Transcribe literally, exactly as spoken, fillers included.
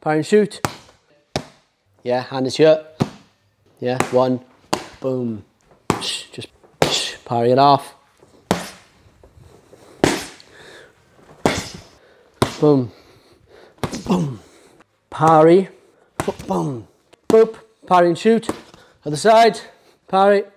parachute. Yeah, hand is here. Yeah, one, boom. Just parry it off. Boom, boom. Parry, boom, boop. Parry and shoot. Other side, parry,